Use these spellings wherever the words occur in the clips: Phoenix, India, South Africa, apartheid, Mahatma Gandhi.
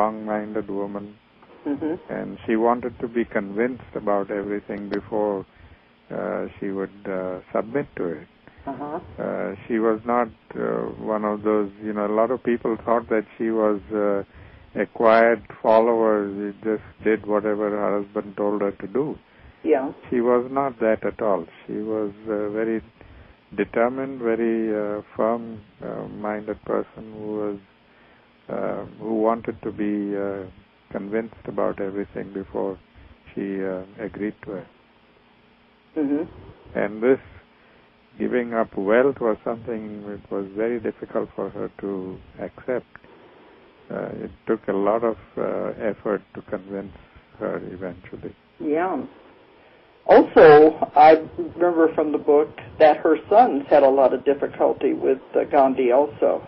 strong-minded woman, and she wanted to be convinced about everything before she would submit to it. She was not one of those, you know, a lot of people thought that she was acquired followers, she just did whatever her husband told her to do. Yeah. She was not that at all. She was very determined, very firm-minded person who was who wanted to be convinced about everything before she agreed to it. And this giving up wealth was something that was very difficult for her to accept. It took a lot of effort to convince her eventually. Yeah. Also, I remember from the book that her sons had a lot of difficulty with Gandhi also.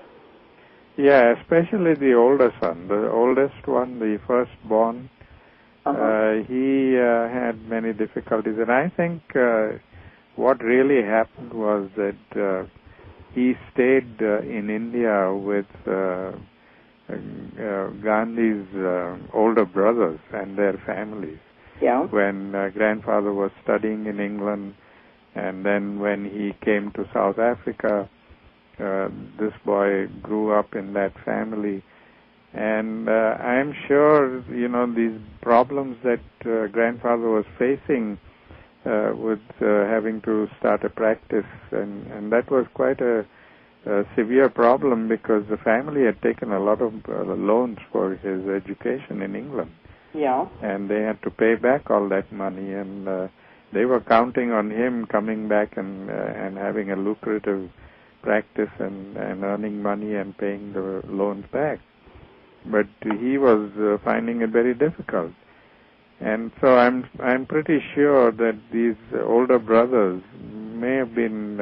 Yeah, especially the older son. The oldest one, the firstborn, he had many difficulties. And I think what really happened was that he stayed in India with Gandhi's older brothers and their families. Yeah. When grandfather was studying in England, and then when he came to South Africa, this boy grew up in that family. And I'm sure, you know, these problems that grandfather was facing with having to start a practice, and that was quite a severe problem because the family had taken a lot of loans for his education in England. Yeah. And they had to pay back all that money, and they were counting on him coming back and having a lucrative practice and earning money and paying the loans back. But he was finding it very difficult. And so I'm pretty sure that these older brothers may have been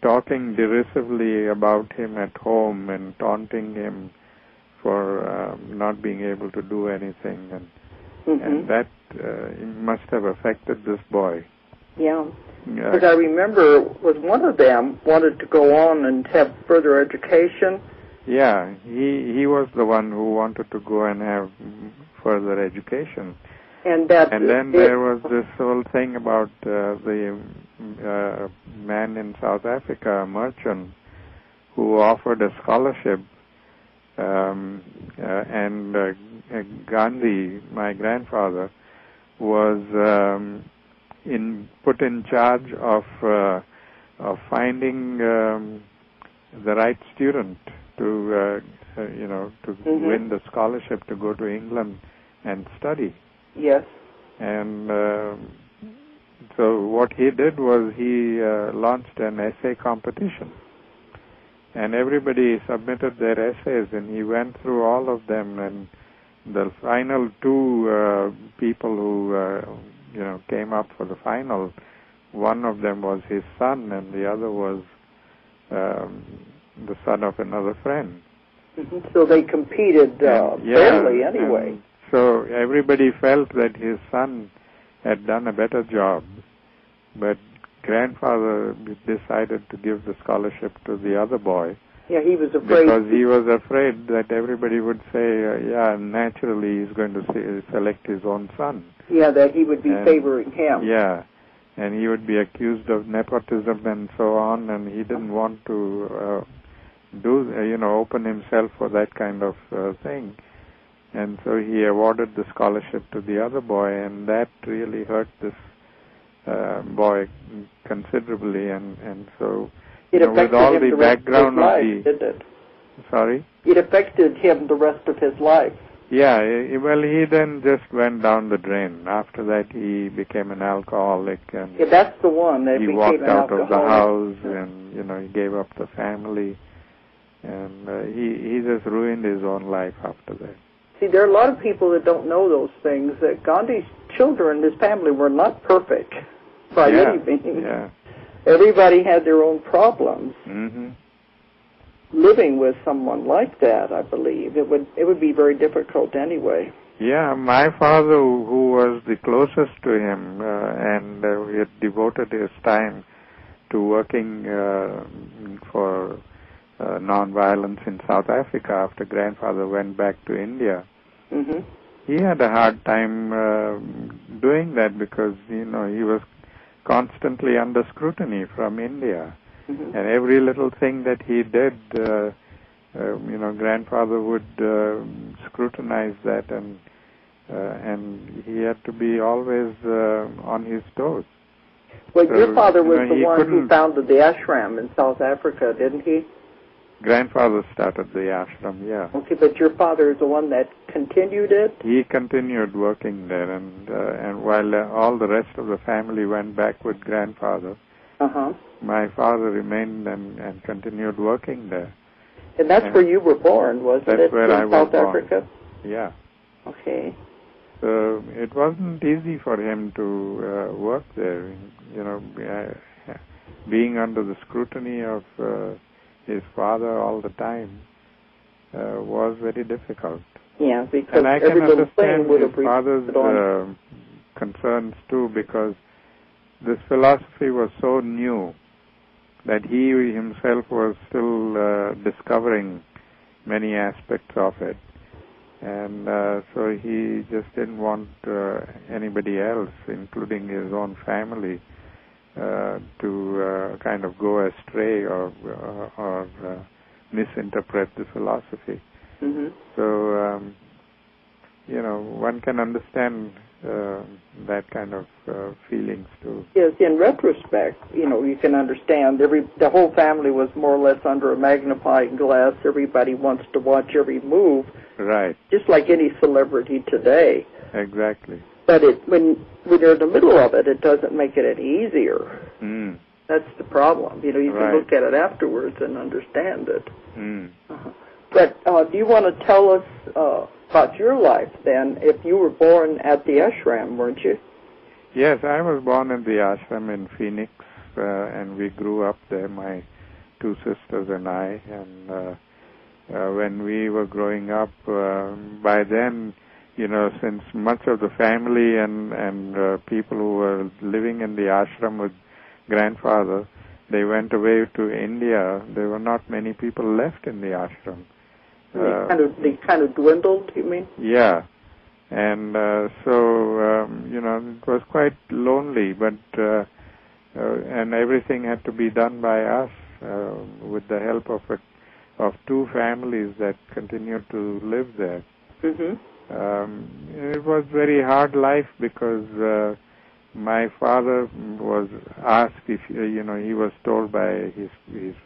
talking derisively about him at home and taunting him for not being able to do anything, and that must have affected this boy. Yeah, because I remember was one of them wanted to go on and have further education. Yeah, he was the one who wanted to go and have further education. And then there was this whole thing about the man in South Africa, a merchant, who offered a scholarship. Gandhi, my grandfather, was put in charge of finding the right student to you know, to win the scholarship to go to England and study. Yes. And so what he did was he launched an essay competition. And everybody submitted their essays, and he went through all of them. And the final two people who, you know, came up for the final, one of them was his son, and the other was the son of another friend. So they competed fairly anyway. So everybody felt that his son had done a better job, but grandfather decided to give the scholarship to the other boy. Yeah, he was afraid. Because he was afraid that everybody would say, yeah, naturally he's going to select his own son. Yeah, that he would be favoring him. Yeah, and he would be accused of nepotism and so on, and he didn't want to you know, open himself for that kind of thing. And so he awarded the scholarship to the other boy, and that really hurt this boy considerably, and so you know, with all the background of the... Did it? Sorry? It affected him the rest of his life. Yeah, well, he then just went down the drain. After that, he became an alcoholic, and yeah, that's the one that he walked out of the house, and you know, he gave up the family, and he just ruined his own life after that. See, there are a lot of people that don't know those things. That Gandhi's children, his family, were not perfect by any means. Yeah. Everybody had their own problems. Living with someone like that, I believe, it would be very difficult anyway. Yeah, my father, who was the closest to him, and he had devoted his time to working for non-violence in South Africa after grandfather went back to India. Mm-hmm. He had a hard time doing that because, you know, he was constantly under scrutiny from India. Mm-hmm. And every little thing that he did, you know, grandfather would scrutinize that, and he had to be always on his toes. Well, so, your father was the one who founded the ashram in South Africa, didn't he? Grandfather started the ashram, yeah. Okay, but your father is the one that continued it? He continued working there, and while all the rest of the family went back with grandfather, uh-huh, my father remained and continued working there. And that's where you were born, wasn't it? That's where I was born. South Africa? Yeah. Okay. So it wasn't easy for him to work there, you know, being under the scrutiny of his father all the time was very difficult. Yeah, because every little thing would have reached on. And I can understand his father's concerns too, because this philosophy was so new that he himself was still discovering many aspects of it. And so he just didn't want anybody else, including his own family, to kind of go astray or misinterpret the philosophy. Mm-hmm. So, you know, one can understand that kind of feelings too. Yes, in retrospect, you know, you can understand the whole family was more or less under a magnifying glass. Everybody wants to watch every move. Right. Just like any celebrity today. Exactly. But when you're in the middle of it, it doesn't make it any easier. Mm. That's the problem. You know, you can look at it afterwards and understand it. Mm. Uh-huh. But do you want to tell us about your life then? If you were born at the ashram, weren't you? Yes, I was born in the ashram in Phoenix, and we grew up there, my two sisters and I. And when we were growing up, by then, you know, since much of the family and people who were living in the ashram with grandfather, they went away to India. There were not many people left in the ashram. They kind of dwindled, you mean? Yeah. And so, you know, it was quite lonely, but, and everything had to be done by us with the help of two families that continued to live there. Mm-hmm. It was very hard life because my father was asked if, you know, he was told by his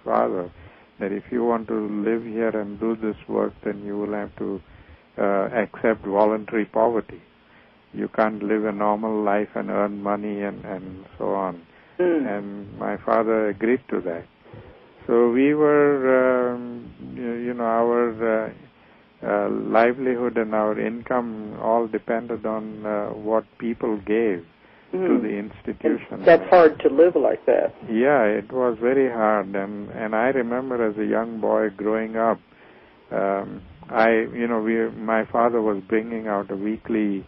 father that if you want to live here and do this work, then you will have to accept voluntary poverty. You can't live a normal life and earn money and so on. Mm. And my father agreed to that. So we were, you know, our livelihood and our income all depended on what people gave. Mm. To the institution. That's hard to live like that. Yeah, it was very hard, and I remember as a young boy growing up, my father was bringing out a weekly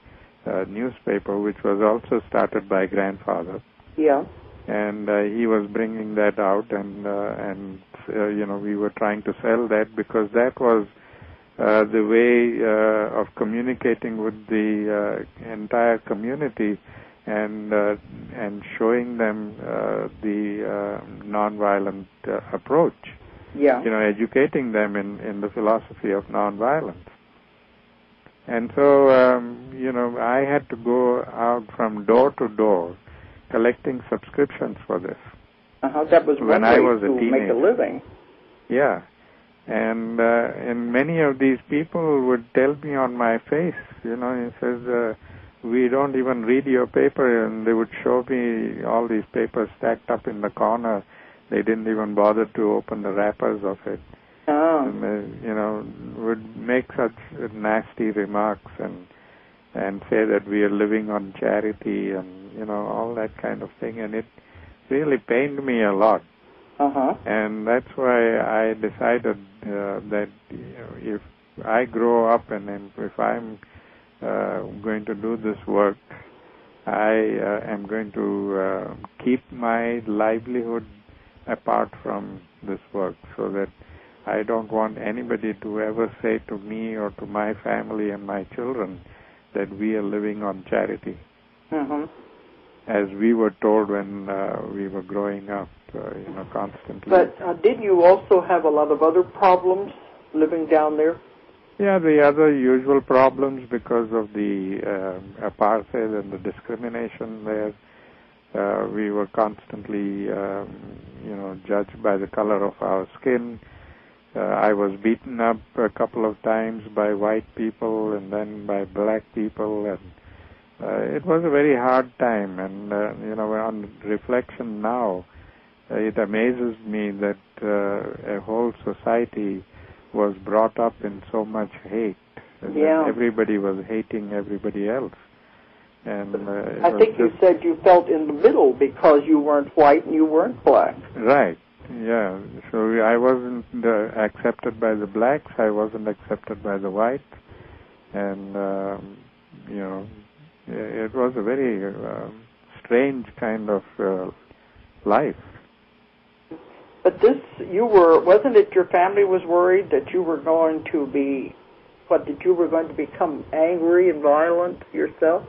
newspaper, which was also started by grandfather. Yeah. And he was bringing that out, and you know, we were trying to sell that because that was the way of communicating with the entire community. And showing them the nonviolent approach. Yeah. You know, educating them in the philosophy of nonviolence. And so, you know, I had to go out from door to door collecting subscriptions for this. Uh-huh. That was when I was a teenager. Make a living. Yeah. And many of these people would tell me on my face, you know, it says, we don't even read your paper, and they would show me all these papers stacked up in the corner. They didn't even bother to open the wrappers of it. Oh. And they, you know, would make such nasty remarks and say that we are living on charity and, you know, all that kind of thing. And it really pained me a lot. Uh-huh. And that's why I decided that, you know, if I grow up and if I'm going to do this work, I am going to keep my livelihood apart from this work so that I don't want anybody to ever say to me or to my family and my children that we are living on charity. Mm-hmm. As we were told when we were growing up, constantly. But didn't you also have a lot of other problems living down there? Yeah, the other usual problems because of the apartheid and the discrimination there. We were constantly, judged by the color of our skin. I was beaten up a couple of times by white people and then by black people, and it was a very hard time. And, on reflection now, it amazes me that a whole society was brought up in so much hate. Yeah. Everybody was hating everybody else. And I think you said you felt in the middle because you weren't white and you weren't black. Right. Yeah, so I wasn't accepted by the blacks, I wasn't accepted by the whites, and, it was a very strange kind of life. But wasn't it your family was worried that you were going to be, that you were going to become angry and violent yourself?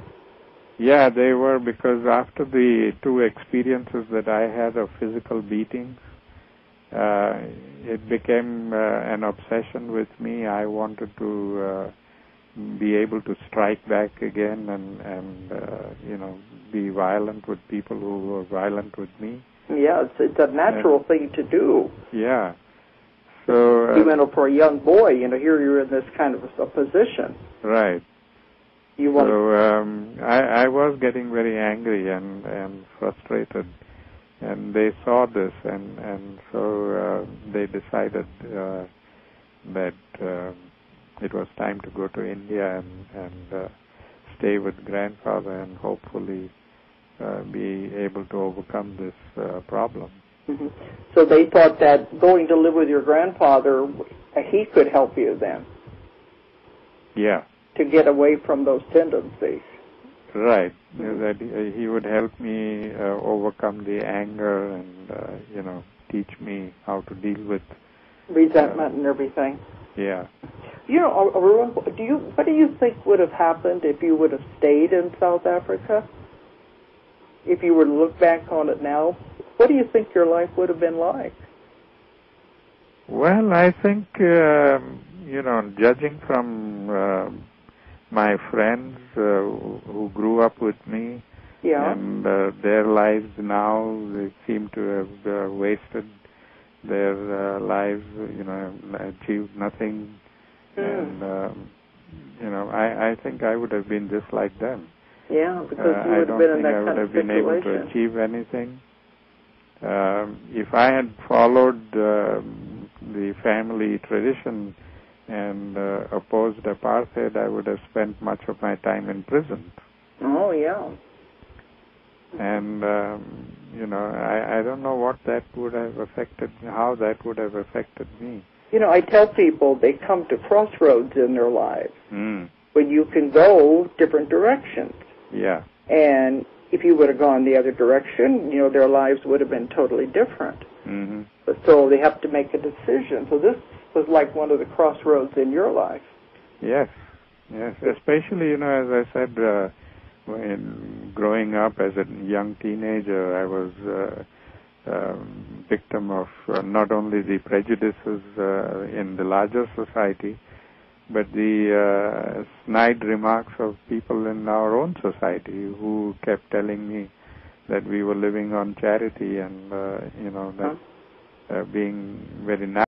Yeah, they were, because after the two experiences that I had of physical beatings, it became an obsession with me. I wanted to be able to strike back again and be violent with people who were violent with me. Yeah, it's a natural thing to do. Yeah. So even for a young boy, here you're in this kind of a position. Right. You want I was getting very angry and frustrated. And they saw this, and so they decided that it was time to go to India and stay with grandfather and hopefully be able to overcome this problem. Mm-hmm. So they thought that going to live with your grandfather, he could help you then. Yeah. To get away from those tendencies. Right, that he would help me overcome the anger and, teach me how to deal with resentment and everything. Yeah. What do you think would have happened if you would have stayed in South Africa? If you were to look back on it now, what do you think your life would have been like? Well, I think, judging from my friends who grew up with me, yeah, and their lives now, they seem to have wasted their lives, achieved nothing. Mm. And, I think I would have been just like them. Yeah, because you would have been in that kind of situation. I don't think I would have been able to achieve anything. If I had followed the family tradition and opposed apartheid, I would have spent much of my time in prison. Oh, yeah. And, I don't know what that would have affected, how that would have affected me. I tell people they come to crossroads in their lives when you can go different directions. Yeah. And if you would have gone the other direction, their lives would have been totally different. Mm-hmm. But so they have to make a decision. So this was like one of the crossroads in your life. Yes, yes. Especially, as I said, when growing up as a young teenager, I was victim of not only the prejudices in the larger society, but the snide remarks of people in our own society who kept telling me that we were living on charity and that being very nice.